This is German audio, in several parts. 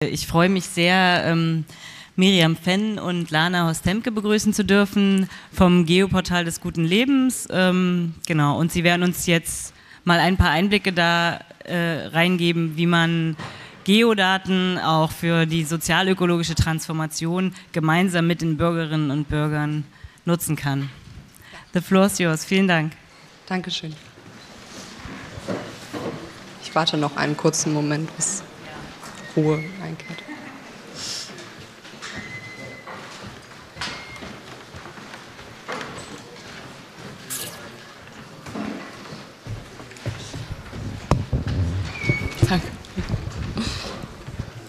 Ich freue mich sehr, Miriam Venn und Lana Horsthemke begrüßen zu dürfen vom Geoportal des Guten Lebens. Genau, und sie werden uns jetzt mal ein paar Einblicke da reingeben, wie man Geodaten auch für die sozialökologische Transformation gemeinsam mit den Bürgerinnen und Bürgern nutzen kann. The floor is yours. Vielen Dank. Dankeschön. Ich warte noch einen kurzen Moment, bis Ruhe einkehrt. Danke.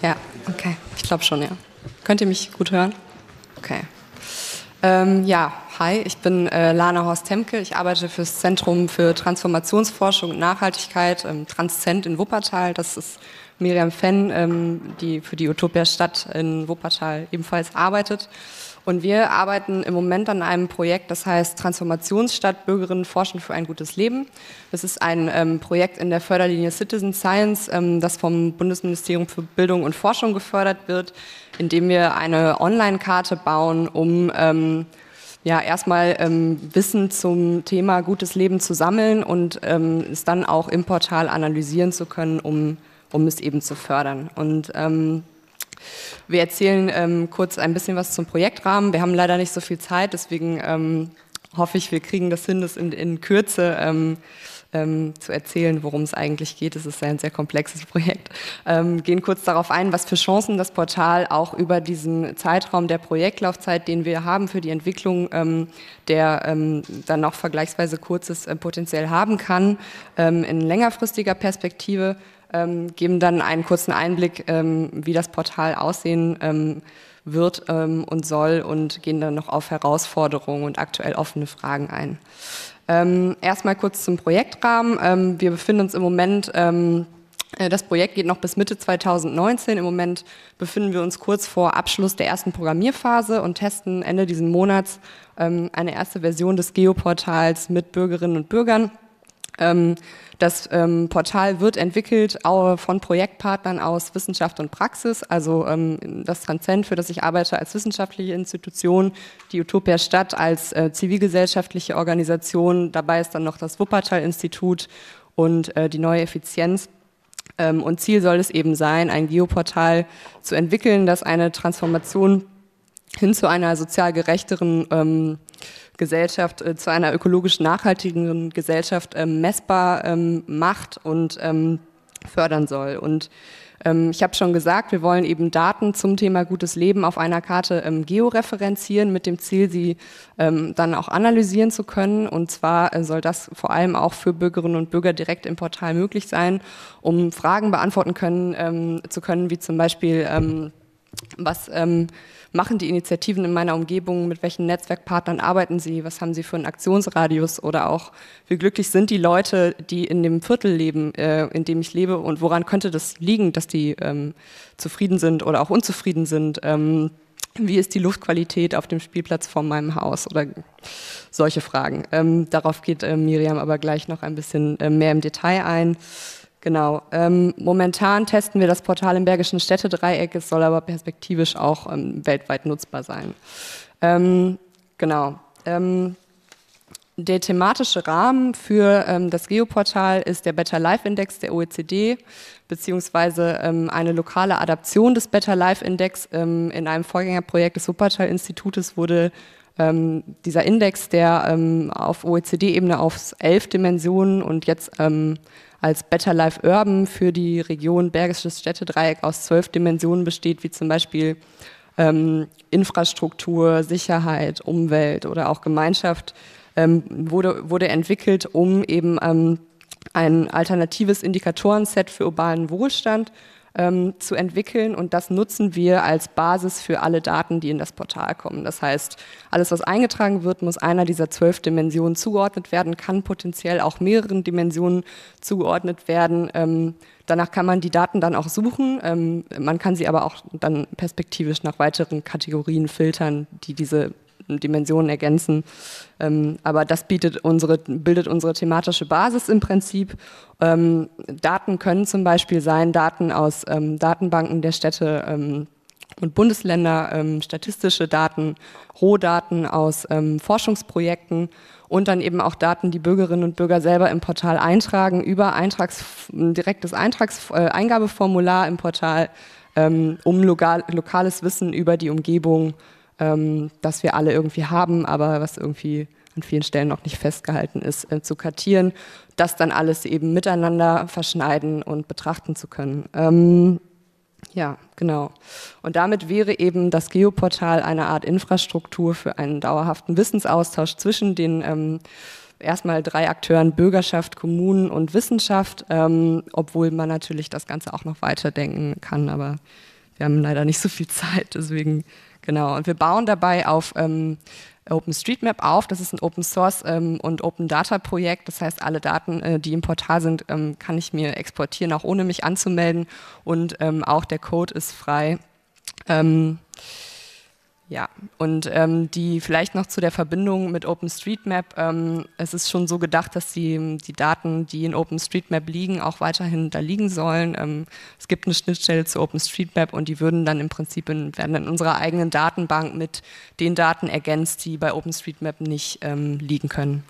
Ja, okay. Ich glaube schon, ja. Könnt ihr mich gut hören? Okay. Ja, hi, ich bin Lana Horsthemke. Ich arbeite für das Zentrum für Transformationsforschung und Nachhaltigkeit, Transzent in Wuppertal. Das ist Miriam Venn, die für die Utopia-Stadt in Wuppertal ebenfalls arbeitet. Und wir arbeiten im Moment an einem Projekt, das heißt Transformationsstadt Bürgerinnen forschen für ein gutes Leben. Das ist ein Projekt in der Förderlinie Citizen Science, das vom Bundesministerium für Bildung und Forschung gefördert wird, indem wir eine Online-Karte bauen, um erstmal Wissen zum Thema gutes Leben zu sammeln und es dann auch im Portal analysieren zu können, um es eben zu fördern. Und wir erzählen kurz ein bisschen was zum Projektrahmen. Wir haben leider nicht so viel Zeit, deswegen hoffe ich, wir kriegen das hin, das in Kürze zu erzählen, worum es eigentlich geht. Es ist ein sehr komplexes Projekt. Gehen kurz darauf ein, was für Chancen das Portal auch über diesen Zeitraum der Projektlaufzeit, den wir haben für die Entwicklung, der dann auch vergleichsweise kurzes potenziell haben kann, in längerfristiger Perspektive. Geben dann einen kurzen Einblick, wie das Portal aussehen wird und soll, und gehen dann noch auf Herausforderungen und aktuell offene Fragen ein. Erstmal kurz zum Projektrahmen. Wir befinden uns im Moment, das Projekt geht noch bis Mitte 2019. Im Moment befinden wir uns kurz vor Abschluss der ersten Programmierphase und testen Ende dieses Monats eine erste Version des Geoportals mit Bürgerinnen und Bürgern. Das Portal wird entwickelt von Projektpartnern aus Wissenschaft und Praxis, also das Transzent, für das ich arbeite, als wissenschaftliche Institution, die Utopia-Stadt als zivilgesellschaftliche Organisation, dabei ist dann noch das Wuppertal-Institut und die neue Effizienz. Und Ziel soll es eben sein, ein Geoportal zu entwickeln, das eine Transformation hin zu einer sozial gerechteren Gesellschaft, zu einer ökologisch nachhaltigeren Gesellschaft messbar macht und fördern soll. Und ich habe schon gesagt, wir wollen eben Daten zum Thema gutes Leben auf einer Karte georeferenzieren, mit dem Ziel, sie dann auch analysieren zu können. Und zwar soll das vor allem auch für Bürgerinnen und Bürger direkt im Portal möglich sein, um Fragen beantworten können, wie zum Beispiel, was machen die Initiativen in meiner Umgebung, mit welchen Netzwerkpartnern arbeiten sie, was haben sie für einen Aktionsradius, oder auch, wie glücklich sind die Leute, die in dem Viertel leben, in dem ich lebe, und woran könnte das liegen, dass die zufrieden sind oder auch unzufrieden sind, wie ist die Luftqualität auf dem Spielplatz vor meinem Haus oder solche Fragen. Darauf geht Miriam aber gleich noch ein bisschen mehr im Detail ein. Genau. Momentan testen wir das Portal im Bergischen Städtedreieck, es soll aber perspektivisch auch weltweit nutzbar sein. Der thematische Rahmen für das Geoportal ist der Better Life Index der OECD, beziehungsweise eine lokale Adaption des Better Life Index. In einem Vorgängerprojekt des Wuppertal-Institutes wurde dieser Index, der auf OECD-Ebene auf 11 Dimensionen und jetzt als Better Life Urban für die Region Bergisches Städtedreieck aus 12 Dimensionen besteht, wie zum Beispiel Infrastruktur, Sicherheit, Umwelt oder auch Gemeinschaft, wurde entwickelt, um eben ein alternatives Indikatorenset für urbanen Wohlstand zu entwickeln, und das nutzen wir als Basis für alle Daten, die in das Portal kommen. Das heißt, alles, was eingetragen wird, muss einer dieser 12 Dimensionen zugeordnet werden, kann potenziell auch mehreren Dimensionen zugeordnet werden. Danach kann man die Daten dann auch suchen, man kann sie aber auch dann perspektivisch nach weiteren Kategorien filtern, die diese Dimensionen ergänzen. Aber das bildet unsere thematische Basis im Prinzip. Daten können zum Beispiel sein, Daten aus Datenbanken der Städte und Bundesländer, statistische Daten, Rohdaten aus Forschungsprojekten und dann eben auch Daten, die Bürgerinnen und Bürger selber im Portal eintragen, über ein direktes Eingabeformular im Portal, um lokales Wissen über die Umgebung, das wir alle irgendwie haben, aber was irgendwie an vielen Stellen noch nicht festgehalten ist, zu kartieren, das dann alles eben miteinander verschneiden und betrachten zu können. Ja, genau. Und damit wäre eben das Geoportal eine Art Infrastruktur für einen dauerhaften Wissensaustausch zwischen den erstmal 3 Akteuren, Bürgerschaft, Kommunen und Wissenschaft, obwohl man natürlich das Ganze auch noch weiterdenken kann, aber wir haben leider nicht so viel Zeit, deswegen, genau. Und wir bauen dabei auf OpenStreetMap auf, das ist ein Open-Source- und Open-Data-Projekt, das heißt, alle Daten, die im Portal sind, kann ich mir exportieren, auch ohne mich anzumelden, und auch der Code ist frei. Ja, und die vielleicht noch zu der Verbindung mit OpenStreetMap. Es ist schon so gedacht, dass die Daten, die in OpenStreetMap liegen, auch weiterhin da liegen sollen. Es gibt eine Schnittstelle zu OpenStreetMap und die würden dann im Prinzip werden in unserer eigenen Datenbank mit den Daten ergänzt, die bei OpenStreetMap nicht liegen können.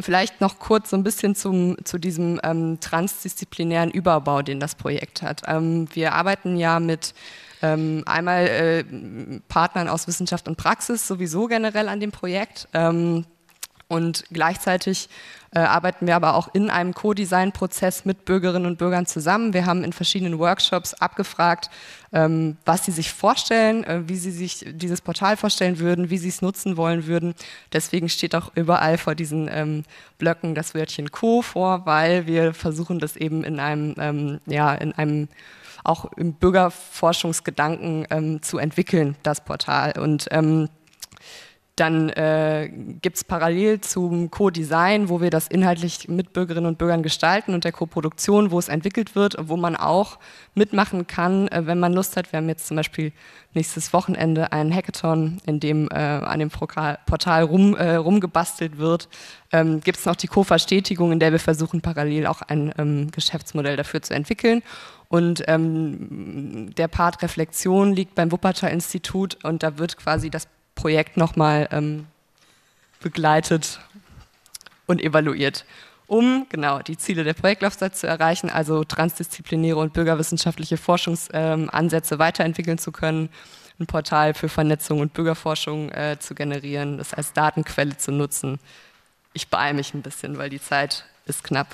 Vielleicht noch kurz so ein bisschen zu diesem transdisziplinären Überbau, den das Projekt hat. Wir arbeiten ja mit einmal Partnern aus Wissenschaft und Praxis sowieso generell an dem Projekt und gleichzeitig arbeiten wir aber auch in einem Co-Design-Prozess mit Bürgerinnen und Bürgern zusammen. Wir haben in verschiedenen Workshops abgefragt, was sie sich vorstellen, wie sie sich dieses Portal vorstellen würden, wie sie es nutzen wollen würden. Deswegen steht auch überall vor diesen Blöcken das Wörtchen Co vor, weil wir versuchen, das eben in einem, auch im Bürgerforschungsgedanken zu entwickeln, das Portal. Und dann gibt es parallel zum Co-Design, wo wir das inhaltlich mit Bürgerinnen und Bürgern gestalten, und der Co-Produktion, wo es entwickelt wird, wo man auch mitmachen kann, wenn man Lust hat. Wir haben jetzt zum Beispiel nächstes Wochenende einen Hackathon, in dem an dem Portal rumgebastelt wird. Gibt es noch die Co-Verstetigung, in der wir versuchen, parallel auch ein Geschäftsmodell dafür zu entwickeln. Und der Part Reflexion liegt beim Wuppertal-Institut, und da wird quasi das Projekt nochmal begleitet und evaluiert, um genau die Ziele der Projektlaufzeit zu erreichen, also transdisziplinäre und bürgerwissenschaftliche Forschungsansätze weiterentwickeln zu können, ein Portal für Vernetzung und Bürgerforschung zu generieren, das als Datenquelle zu nutzen. Ich beeile mich ein bisschen, weil die Zeit ist knapp.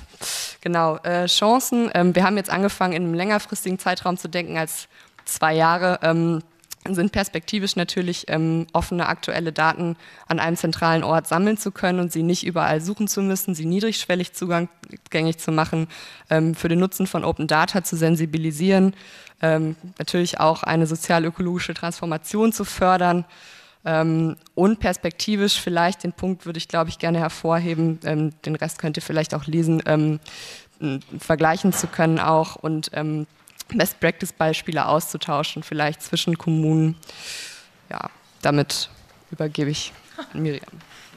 Genau, Chancen. Wir haben jetzt angefangen, in einem längerfristigen Zeitraum zu denken als 2 Jahre. Sind perspektivisch natürlich offene, aktuelle Daten an einem zentralen Ort sammeln zu können und sie nicht überall suchen zu müssen, sie niedrigschwellig zugänglich zu machen, für den Nutzen von Open Data zu sensibilisieren, natürlich auch eine sozial-ökologische Transformation zu fördern und perspektivisch vielleicht, den Punkt würde ich, glaube ich, gerne hervorheben, den Rest könnt ihr vielleicht auch lesen, vergleichen zu können auch und Best-Practice-Beispiele auszutauschen, vielleicht zwischen Kommunen. Ja, damit übergebe ich an Miriam.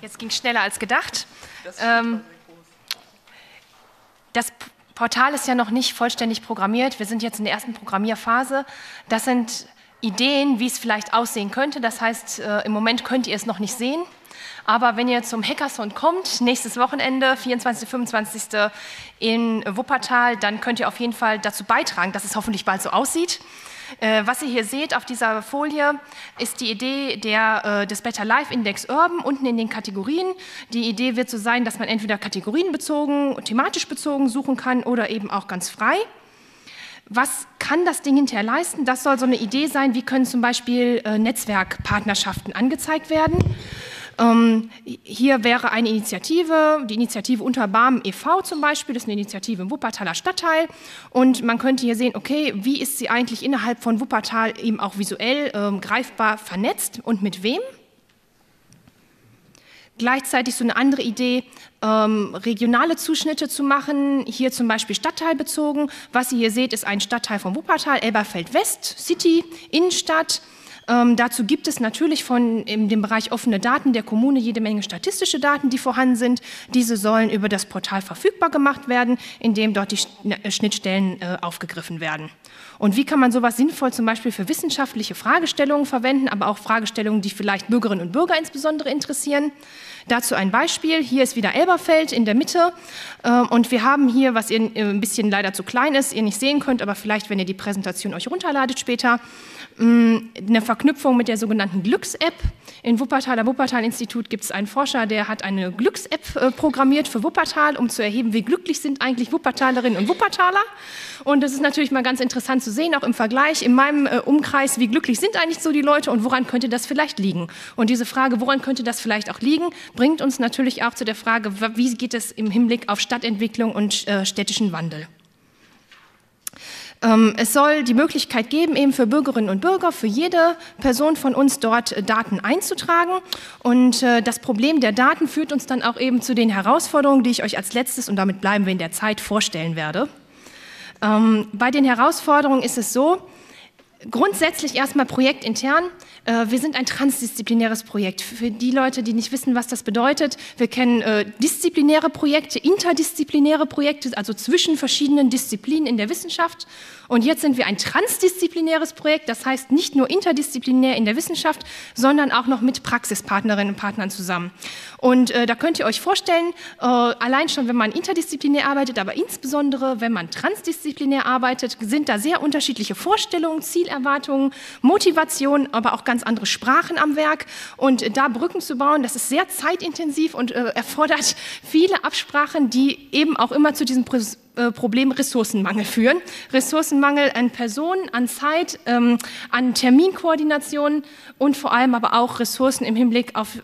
Jetzt ging es schneller als gedacht. Das Portal ist ja noch nicht vollständig programmiert. Wir sind jetzt in der ersten Programmierphase. Das sind Ideen, wie es vielleicht aussehen könnte. Das heißt, im Moment könnt ihr es noch nicht sehen. Aber wenn ihr zum Hackathon kommt, nächstes Wochenende, 24. 25. in Wuppertal, dann könnt ihr auf jeden Fall dazu beitragen, dass es hoffentlich bald so aussieht. Was ihr hier seht auf dieser Folie, ist die Idee des Better Life Index Urban unten in den Kategorien. Die Idee wird so sein, dass man entweder kategorienbezogen, thematisch bezogen suchen kann oder eben auch ganz frei. Was kann das Ding hinterher leisten? Das soll so eine Idee sein, wie können zum Beispiel Netzwerkpartnerschaften angezeigt werden. Hier wäre eine Initiative, die Initiative Unterbarm e.V. zum Beispiel, das ist eine Initiative im Wuppertaler Stadtteil, und man könnte hier sehen, okay, wie ist sie eigentlich innerhalb von Wuppertal eben auch visuell greifbar vernetzt und mit wem? Gleichzeitig so eine andere Idee, regionale Zuschnitte zu machen, hier zum Beispiel stadtteilbezogen. Was ihr hier seht, ist ein Stadtteil von Wuppertal, Elberfeld West, City, Innenstadt. Dazu gibt es natürlich von dem Bereich offene Daten der Kommune jede Menge statistische Daten, die vorhanden sind. Diese sollen über das Portal verfügbar gemacht werden, indem dort die Schnittstellen aufgegriffen werden. Und wie kann man sowas sinnvoll zum Beispiel für wissenschaftliche Fragestellungen verwenden, aber auch Fragestellungen, die vielleicht Bürgerinnen und Bürger insbesondere interessieren? Dazu ein Beispiel. Hier ist wieder Elberfeld in der Mitte und wir haben hier, was ihr ein bisschen leider zu klein ist, ihr nicht sehen könnt, aber vielleicht, wenn ihr die Präsentation euch runterladet später, eine Verknüpfung mit der sogenannten Glücks-App. In Wuppertal, am Wuppertal-Institut, gibt es einen Forscher, der hat eine Glücks-App programmiert für Wuppertal, um zu erheben, wie glücklich sind eigentlich Wuppertalerinnen und Wuppertaler. Und das ist natürlich mal ganz interessant zu sehen, auch im Vergleich in meinem Umkreis, wie glücklich sind eigentlich so die Leute und woran könnte das vielleicht liegen. Und diese Frage, woran könnte das vielleicht auch liegen, bringt uns natürlich auch zu der Frage, wie geht es im Hinblick auf Stadtentwicklung und städtischen Wandel. Es soll die Möglichkeit geben, eben für Bürgerinnen und Bürger, für jede Person von uns dort Daten einzutragen. Und das Problem der Daten führt uns dann auch eben zu den Herausforderungen, die ich euch als letztes, und damit bleiben wir in der Zeit, vorstellen werde. Bei den Herausforderungen ist es so, grundsätzlich erstmal projektintern. Wir sind ein transdisziplinäres Projekt. Für die Leute, die nicht wissen, was das bedeutet, wir kennen disziplinäre Projekte, interdisziplinäre Projekte, also zwischen verschiedenen Disziplinen in der Wissenschaft. Und jetzt sind wir ein transdisziplinäres Projekt, das heißt nicht nur interdisziplinär in der Wissenschaft, sondern auch noch mit Praxispartnerinnen und Partnern zusammen. Und da könnt ihr euch vorstellen, allein schon, wenn man interdisziplinär arbeitet, aber insbesondere, wenn man transdisziplinär arbeitet, sind da sehr unterschiedliche Vorstellungen, Zielerwartungen, Motivationen, aber auch ganz andere Sprachen am Werk. Und da Brücken zu bauen, das ist sehr zeitintensiv und erfordert viele Absprachen, die eben auch immer zu diesem Problem Ressourcenmangel führen. Ressourcenmangel an Personen, an Zeit, an Terminkoordination und vor allem aber auch Ressourcen im Hinblick auf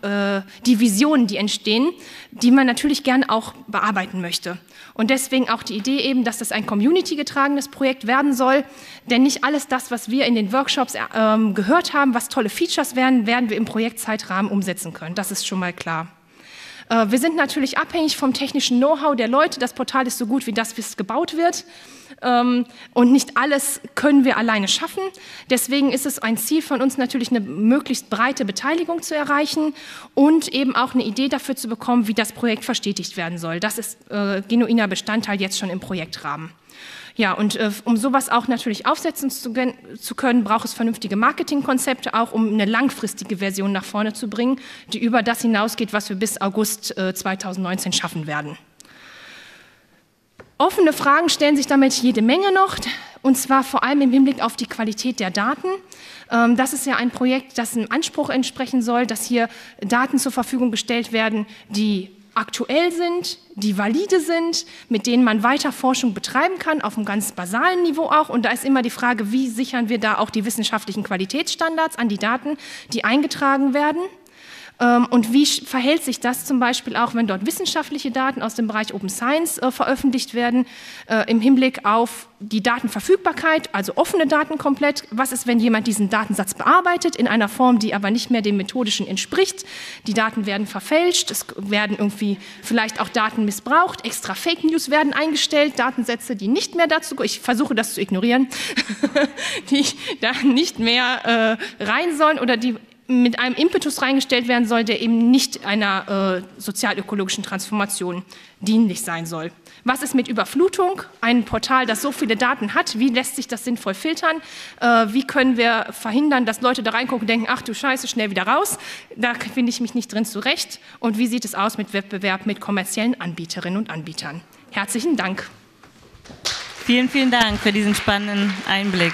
die Visionen, die entstehen, die man natürlich gern auch bearbeiten möchte. Und deswegen auch die Idee eben, dass das ein community-getragenes Projekt werden soll, denn nicht alles das, was wir in den Workshops gehört haben, was tolle Features wären, werden wir im Projektzeitrahmen umsetzen können. Das ist schon mal klar. Wir sind natürlich abhängig vom technischen Know-how der Leute. Das Portal ist so gut wie das, wie es gebaut wird. Und nicht alles können wir alleine schaffen. Deswegen ist es ein Ziel von uns natürlich, eine möglichst breite Beteiligung zu erreichen und eben auch eine Idee dafür zu bekommen, wie das Projekt verstetigt werden soll. Das ist genuiner Bestandteil jetzt schon im Projektrahmen. Ja, und um sowas auch natürlich aufsetzen zu können, braucht es vernünftige Marketingkonzepte, auch um eine langfristige Version nach vorne zu bringen, die über das hinausgeht, was wir bis August 2019 schaffen werden. Offene Fragen stellen sich damit jede Menge noch, und zwar vor allem im Hinblick auf die Qualität der Daten. Das ist ja ein Projekt, das einem Anspruch entsprechen soll, dass hier Daten zur Verfügung gestellt werden, die aktuell sind, die valide sind, mit denen man weiter Forschung betreiben kann, auf einem ganz basalen Niveau auch. Und da ist immer die Frage, wie sichern wir da auch die wissenschaftlichen Qualitätsstandards an die Daten, die eingetragen werden? Und wie verhält sich das zum Beispiel auch, wenn dort wissenschaftliche Daten aus dem Bereich Open Science veröffentlicht werden, im Hinblick auf die Datenverfügbarkeit, also offene Daten komplett? Was ist, wenn jemand diesen Datensatz bearbeitet in einer Form, die aber nicht mehr dem methodischen entspricht? Die Daten werden verfälscht, es werden irgendwie vielleicht auch Daten missbraucht, extra Fake News werden eingestellt, Datensätze, die nicht mehr dazu, ich versuche das zu ignorieren, die da nicht mehr rein sollen oder die mit einem Impetus reingestellt werden soll, der eben nicht einer sozialökologischen Transformation dienlich sein soll. Was ist mit Überflutung? Ein Portal, das so viele Daten hat, wie lässt sich das sinnvoll filtern? Wie können wir verhindern, dass Leute da reingucken und denken, ach du Scheiße, schnell wieder raus, da finde ich mich nicht drin zurecht? Und wie sieht es aus mit Wettbewerb mit kommerziellen Anbieterinnen und Anbietern? Herzlichen Dank. Vielen, vielen Dank für diesen spannenden Einblick.